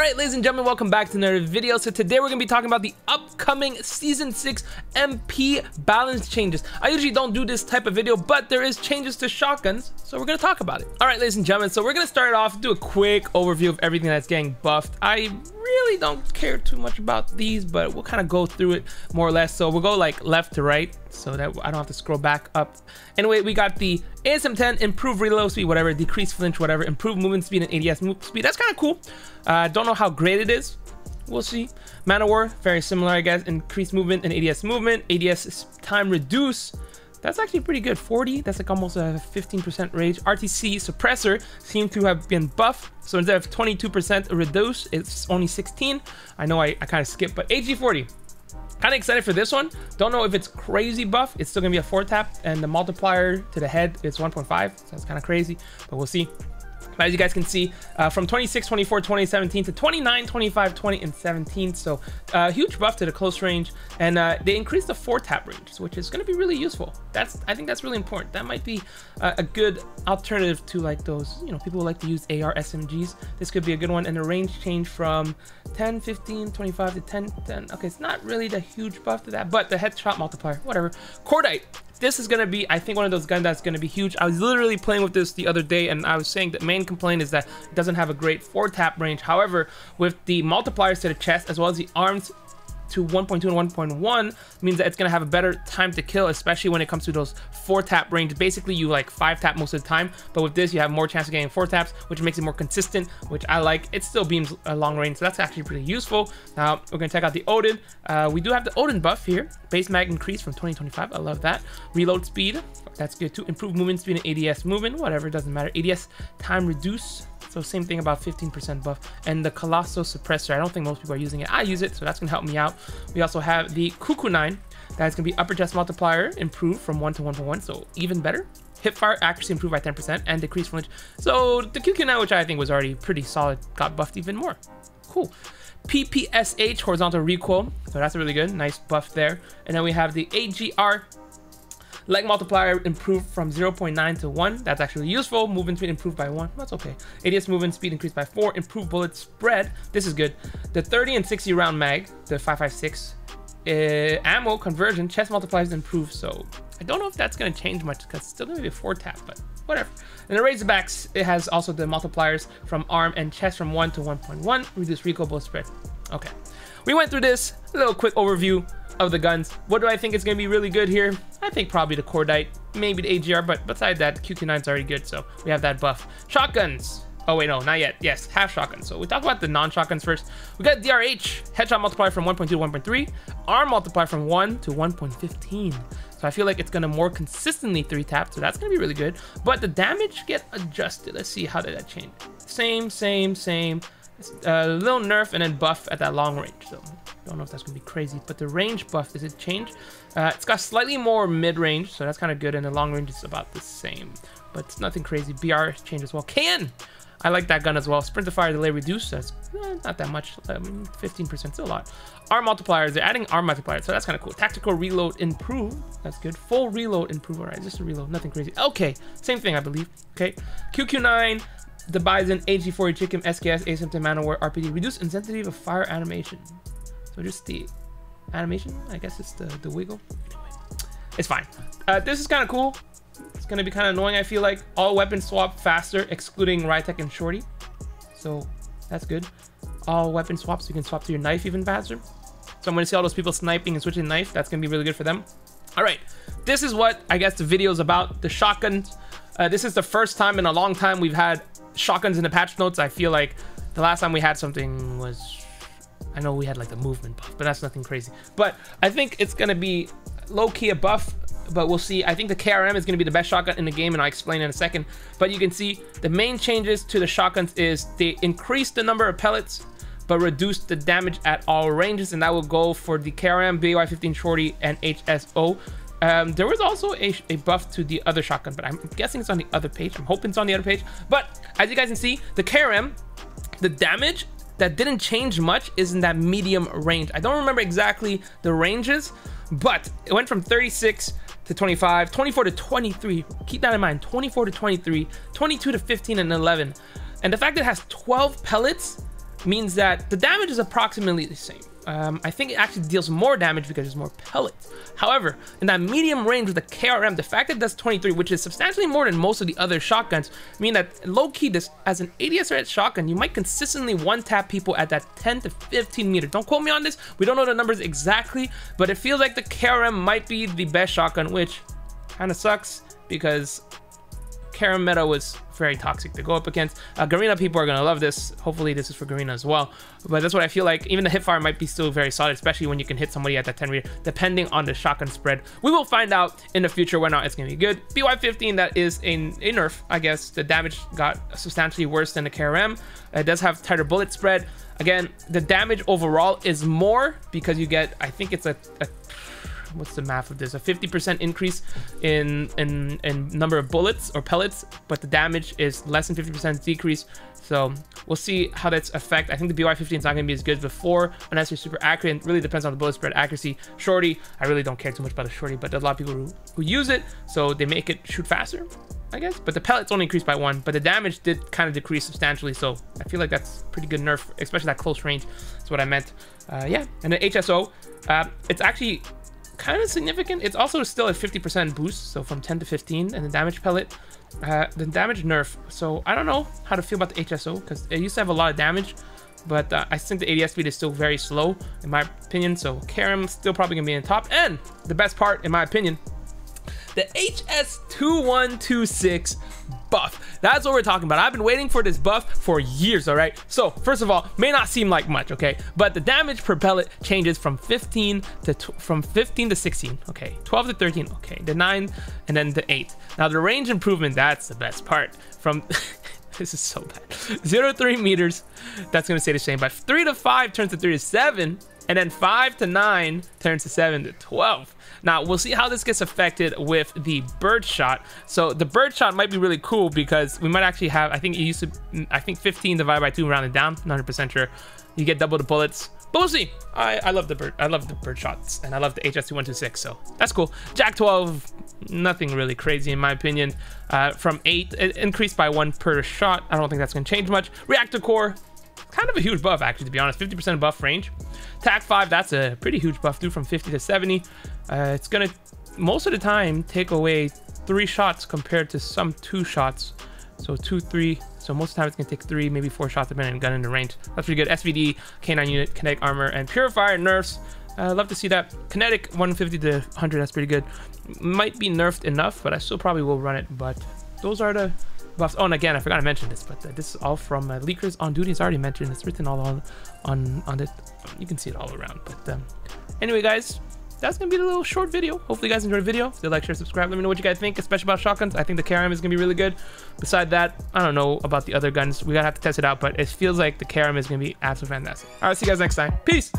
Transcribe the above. Alright, ladies and gentlemen, welcome back to another video. So today we're going to be talking about the upcoming Season 6 MP balance changes. I usually don't do this type of video, but there is changes to shotguns, so we're going to talk about it. Alright, ladies and gentlemen, so we're going to start off, do a quick overview of everything that's getting buffed. I really don't care too much about these, but we'll kind of go through it more or less. So we'll go like left to right so that I don't have to scroll back up. Anyway, we got the ASM 10, improved reload speed, whatever, decreased flinch, whatever, improved movement speed and ADS move speed. That's kind of cool. Don't know how great it is. We'll see. Man of War, very similar, I guess. Increased movement and ADS movement. ADS time reduce. That's actually pretty good. 40, that's like almost a 15% range. RTC Suppressor seemed to have been buffed. So instead of 22% reduce, it's only 16. I know I kind of skipped, but AG40. Kind of excited for this one. Don't know if it's crazy buff. It's still gonna be a 4-tap, and the multiplier to the head is 1.5, so that's kind of crazy, but we'll see. But as you guys can see, from 26, 24, 20, 17 to 29, 25, 20, and 17. So huge buff to the close range, and they increased the 4-tap range, which is gonna be really useful. I think that's really important. That might be a good alternative to like those, you know, people who like to use AR SMGs. This could be a good one. And the range change from 10, 15, 25 to 10, 10. Okay, it's not really the huge buff to that, but the headshot multiplier, whatever. Cordite. This is gonna be, I think, one of those guns that's gonna be huge. I was literally playing with this the other day, and I was saying that main complaint is that it doesn't have a great 4-tap range. However, with the multipliers to the chest as well as the arms to 1.2 and 1.1 means that it's gonna have a better time to kill, especially when it comes to those 4-tap range. Basically, you like 5-tap most of the time, but with this, you have more chance of getting 4-taps, which makes it more consistent, which I like. It still beams a long range, so that's actually pretty useful. Now, we're gonna check out the Odin. We do have the Odin buff here. Base mag increase from 20 to 25, I love that. Reload speed, that's good too. Improved movement speed and ADS movement, whatever, doesn't matter. ADS time reduce, so same thing, about 15% buff. And the Colosso Suppressor, I don't think most people are using it. I use it, so that's gonna help me out. We also have the QQ9, that's gonna be upper chest multiplier improved from 1 to 1.1, so even better. Hip fire accuracy improved by 10% and decreased flinch. So the QQ9, which I think was already pretty solid, got buffed even more. Cool. PPSH, horizontal recoil, so that's really good, nice buff there. And then we have the AGR, leg multiplier improved from 0.9 to 1. That's actually useful. Movement speed improved by 1. That's okay. ADS movement speed increased by 4. Improved bullet spread. This is good. The 30 and 60 round mag, the 5.56. Ammo conversion, chest multipliers improved. So I don't know if that's going to change much because it's still going to be a 4-tap, but whatever. And the Razorbacks, it has also the multipliers from arm and chest from 1 to 1.1. Reduce recoil bullet spread. Okay. We went through this. A little quick overview of the guns. What do I think is going to be really good here? I think probably the Cordite, maybe the AGR, but beside that, QQ9 is already good, so we have that buff. Shotguns. Oh wait, no, not yet. Yes, half shotguns. So we talk about the non-shotguns first. We got DRH, headshot multiplier from 1.2 to 1.3, arm multiplier from 1 to 1.15. So I feel like it's going to more consistently 3-tap, so that's going to be really good. But the damage get adjusted. Let's see, how did that change? Same. A little nerf and then buff at that long range, so don't know if that's gonna be crazy, but the range buff, does it change? It's got slightly more mid-range, so that's kind of good, and the long range is about the same, but it's nothing crazy. BR changed as well. KN, I like that gun as well. Sprint to fire delay reduced, that's not that much. 15%, still a lot. Arm multipliers, they're adding arm multipliers, so that's kind of cool. Tactical reload improved, that's good. Full reload improved, all right, just a reload, nothing crazy. Okay, same thing, I believe. Okay, QQ9, the Bison, AG40, Chicken, SKS, ASM 10, Man of War, RPD. Reduce intensity of fire animation. So just the animation, I guess it's the wiggle. Anyway, it's fine. This is kind of cool. It's going to be kind of annoying, I feel like. All weapons swap faster, excluding Rytek and Shorty. So that's good. All weapon swaps, you can swap to your knife even faster. So I'm going to see all those people sniping and switching knife. That's going to be really good for them. All right. This is what I guess the video is about. The shotguns. This is the first time in a long time we've had shotguns in the patch notes. I feel like the last time we had something was, I know we had like the movement buff, but that's nothing crazy. But I think it's gonna be low-key a buff, but we'll see. I think the KRM is gonna be the best shotgun in the game, and I'll explain in a second. But you can see the main changes to the shotguns is they increased the number of pellets but reduced the damage at all ranges, and that will go for the KRM, BY-15, Shorty, and HSO. There was also a buff to the other shotgun, but I'm guessing it's on the other page. I'm hoping it's on the other page. But as you guys can see, the KRM, the damage that didn't change much is in that medium range. I don't remember exactly the ranges, but it went from 36 to 25, 24 to 23. Keep that in mind, 24 to 23, 22 to 15 and 11. And the fact that it has 12 pellets, means that the damage is approximately the same. I think it actually deals more damage because there's more pellets. However, in that medium range with the KRM, the fact that it does 23, which is substantially more than most of the other shotguns, mean that low-key, this as an ADS red shotgun, you might consistently one-tap people at that 10 to 15 meters. Don't quote me on this. We don't know the numbers exactly, but it feels like the KRM might be the best shotgun, which kind of sucks because KRM meta was very toxic to go up against. Garena people are gonna love this. Hopefully this is for Garena as well, but that's what I feel like. Even the hipfire might be still very solid, especially when you can hit somebody at that 10 meter, depending on the shotgun spread. We will find out in the future whether or not it's gonna be good. BY-15, that is a nerf, I guess. The damage got substantially worse than the KRM. It does have tighter bullet spread. Again, the damage overall is more because you get, I think it's a what's the math of this, a 50% increase in number of bullets or pellets, but the damage is less than 50% decrease. So we'll see how that's affect. I think the BY-15 is not going to be as good as before unless you're super accurate, and it really depends on the bullet spread accuracy. Shorty, I really don't care too much about the Shorty, but there's a lot of people who use it, so they make it shoot faster, I guess. But the pellets only increased by 1, but the damage did kind of decrease substantially, so I feel like that's pretty good nerf, especially that close range. That's what I meant. Yeah, and the HSO, it's actually kind of significant. It's also still a 50% boost, so from 10 to 15, and the damage pellet, the damage nerf. So I don't know how to feel about the HSO because it used to have a lot of damage, but I think the ADS speed is still very slow in my opinion. So KRM still probably gonna be in the top. And the best part, in my opinion, the HS2126 buff. That's what we're talking about. I've been waiting for this buff for years, all right? So, first of all, may not seem like much, okay? But the damage per pellet changes from 15 to 16, okay? 12 to 13, okay? The 9 and then the 8. Now, the range improvement, that's the best part. From this is so bad. 0 to 3 meters, that's going to stay the same. But 3 to 5 turns to 3 to 7. And then 5 to 9 turns to 7 to 12. Now, we'll see how this gets affected with the birdshot. So the birdshot might be really cool because we might actually have, I think it used to, I think 15 divided by 2 rounded down, 100% sure. You get double the bullets. But we'll see. I love the bird. I love the bird shots, and I love the HS2126, so that's cool. Jack 12, nothing really crazy in my opinion. From 8, it increased by 1 per shot. I don't think that's going to change much. Reactor Core, kind of a huge buff actually, to be honest. 50% buff range. Tac 5, that's a pretty huge buff too, from 50 to 70. It's gonna most of the time take away 3 shots compared to some 2 shots, so 2, 3. So most of the time it's gonna take 3, maybe 4 shots depending on gun in the range. That's pretty good. SVD, K9 Unit, Kinetic Armor, and Purifier nerfs. Love to see that. Kinetic 150 to 100, that's pretty good. Might be nerfed enough, but I still probably will run it. But those are the buffs. Oh, and again, I forgot to mention this, but this is all from Leakers on Duty. It's already mentioned. It's written all on it. You can see it all around. But anyway, guys, that's gonna be a little short video. Hopefully, you guys enjoyed the video. If you like, share, subscribe. Let me know what you guys think, especially about shotguns. I think the KRM is gonna be really good. Beside that, I don't know about the other guns. We gotta have to test it out, but it feels like the KRM is gonna be absolutely fantastic. All right, see you guys next time. Peace.